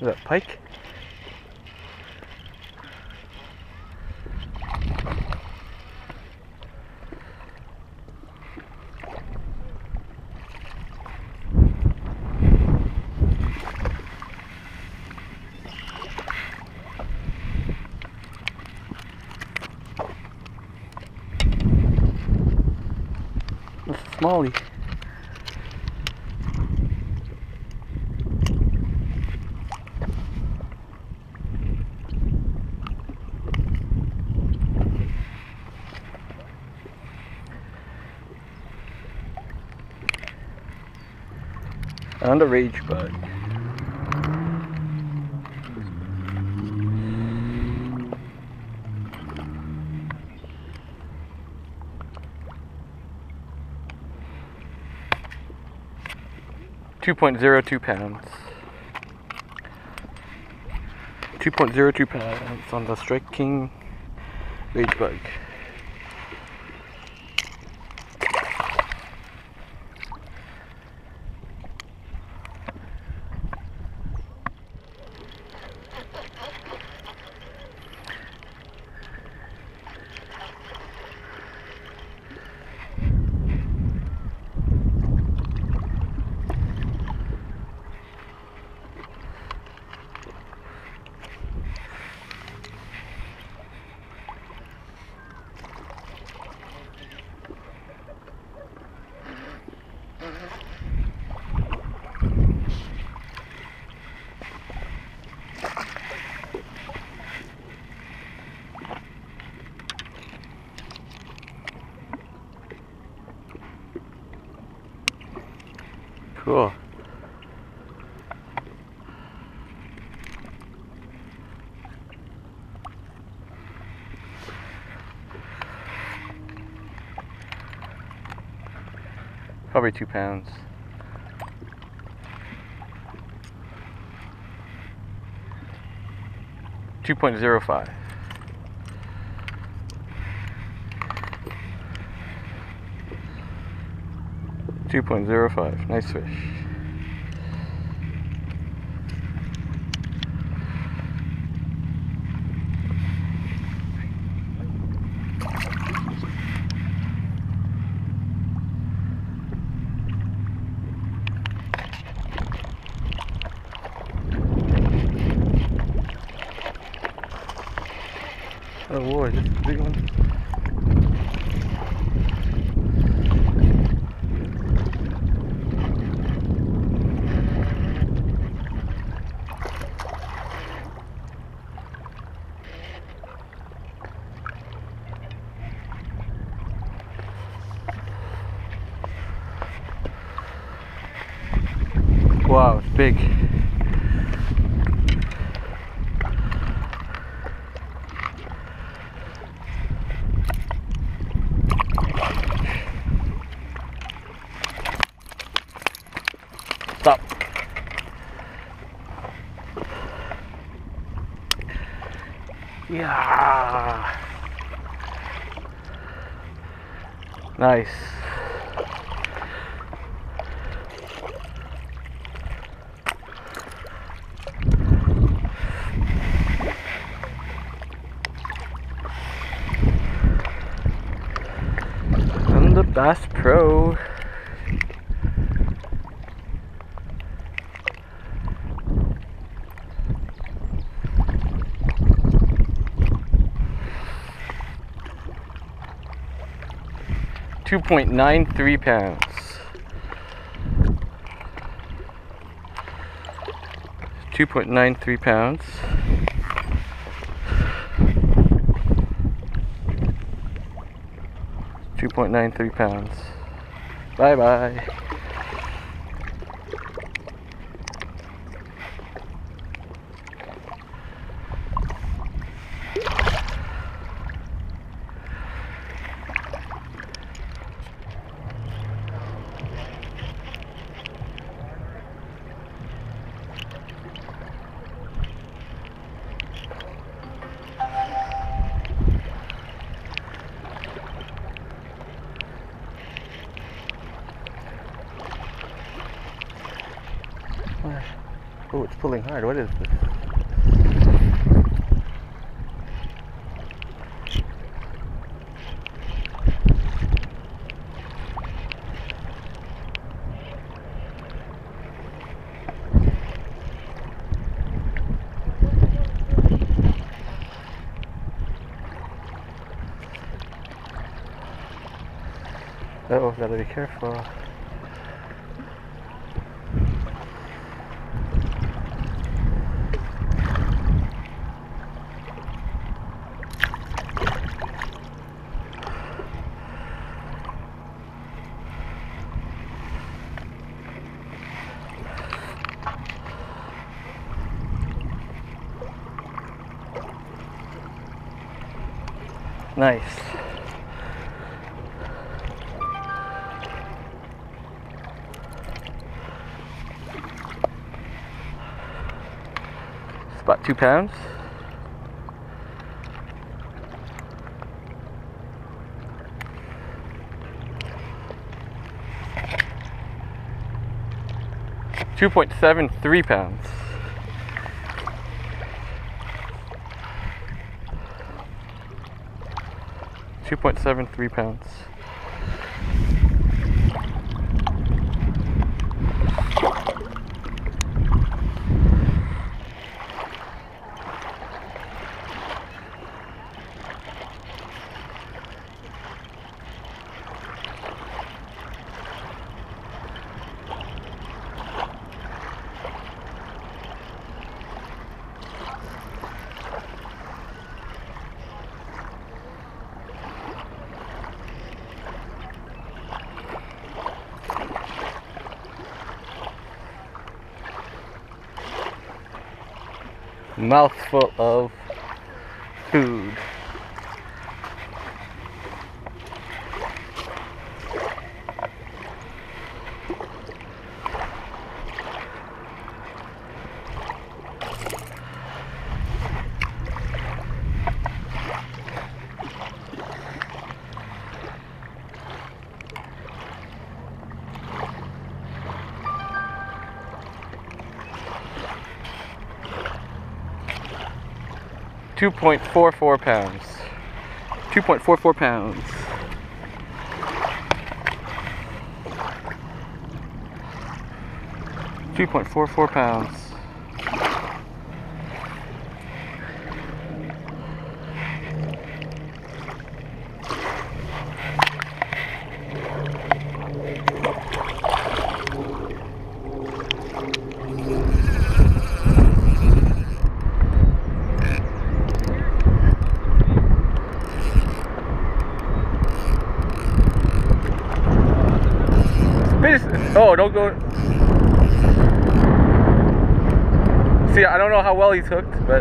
Is that pike? That's a smallie. And a rage bug. Two point zero two pounds on the Strike King Rage Bug. Cool. Probably 2 pounds. Two point 0.05. Two point 0.05. Nice fish. Oh boy, this is a big one. Wow, it's big. Stop. Yeah. Nice. Bass Pro. Two point 93 pounds. 2.93 pounds. 2.93 pounds. Bye bye. pulling hard. What is this? Oh, gotta be careful. Nice. It's about 2 pounds. Two point 73 pounds. Two point 73 pounds. Mouthful of food. Two point four four pounds. Oh, don't go. See, I don't know how well he's hooked, but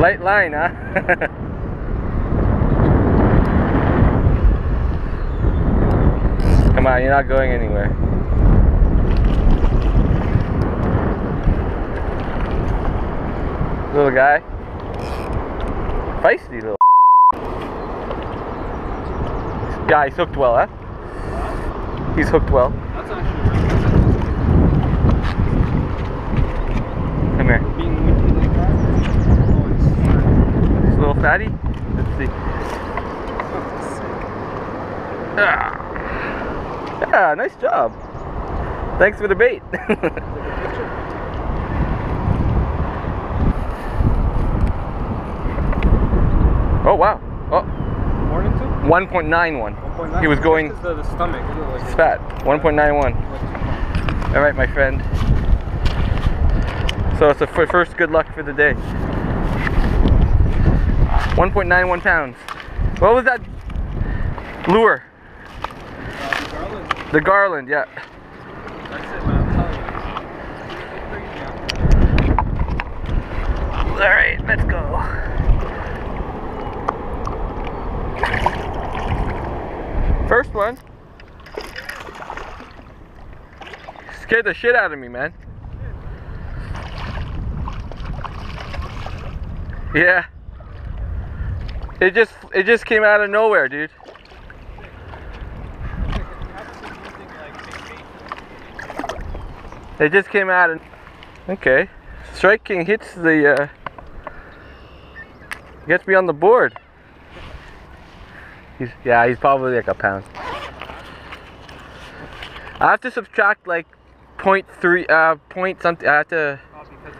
light line, huh? Come on, you're not going anywhere. Little guy. Feisty little. Yeah, he's hooked well, huh? He's hooked well. That's actually really good. Come here. He's a little fatty? Let's see. Yeah, nice job. Thanks for the bait. Oh, wow. Oh. 1.91. 1.91. He was going. The stomach. It's fat. 1.91. All right, my friend. So it's the first good luck for the day. 1.91 pounds. What was that lure? The Garland. Yeah. That's it, man. I'm telling you. All right, let's go. First one. Scared the shit out of me, man. Yeah. It just came out of nowhere, dude. They just came out and... Okay. Strike King hits the... gets me on the board. He's probably like a pound. I have to subtract like 0.3, point something. I have to... Oh, because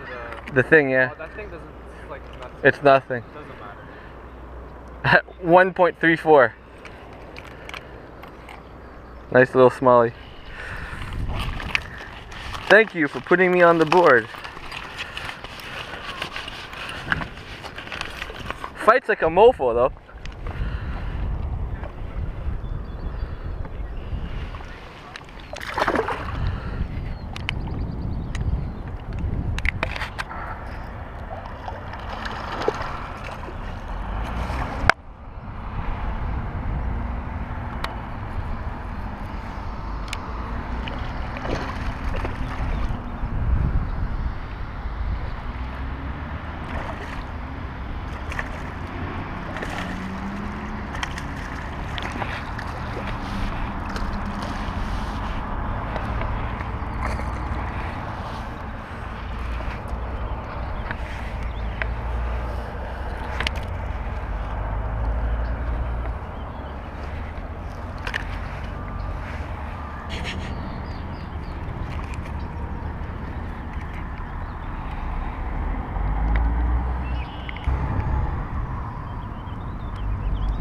of the thing, yeah. Oh, that thing doesn't... It's like nothing. It's nothing. It doesn't matter. 1.34. Nice little smallie. Thank you for putting me on the board. Fights like a mofo though.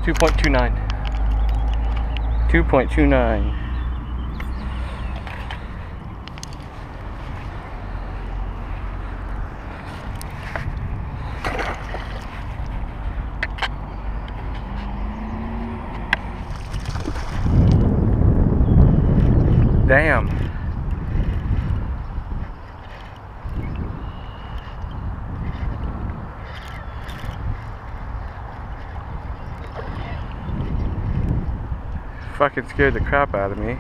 $2.29. Damn. Fucking scared the crap out of me.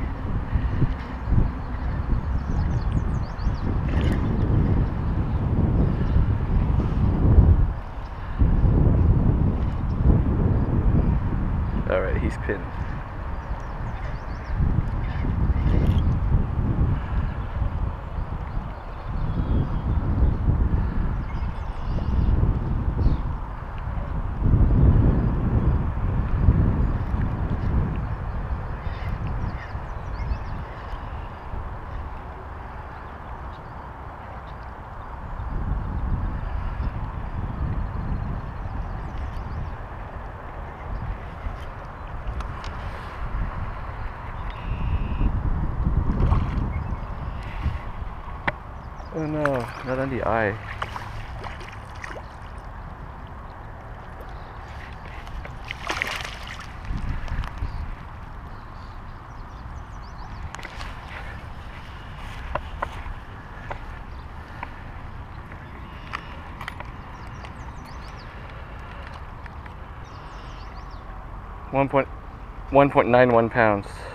All right, he's pinned. Oh no, not on the eye. One point 91 pounds.